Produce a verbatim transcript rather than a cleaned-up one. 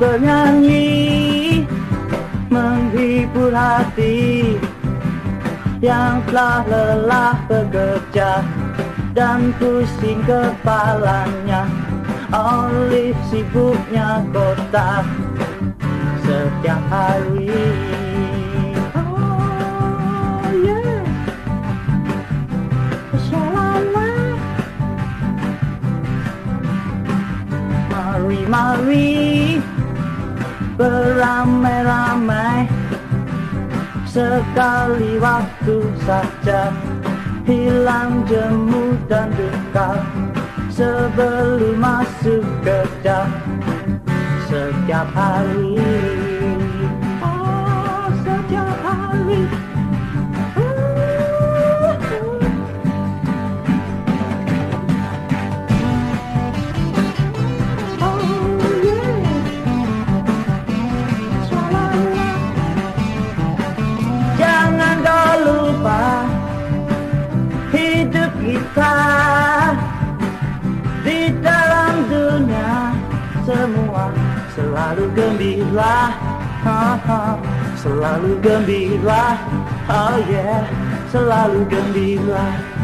bernyanyi menghibur hati yang telah lelah bekerja dan pusing kepalanya oleh sibuknya kota setiap hari. Mari beramai-ramai sekali waktu saja, hilang jemu dan duka sebelum masuk kerja setiap hari. Oh, setiap hari. Kita di dalam dunia semua selalu gembira, ha, ha. Selalu gembira, oh yeah, selalu gembira.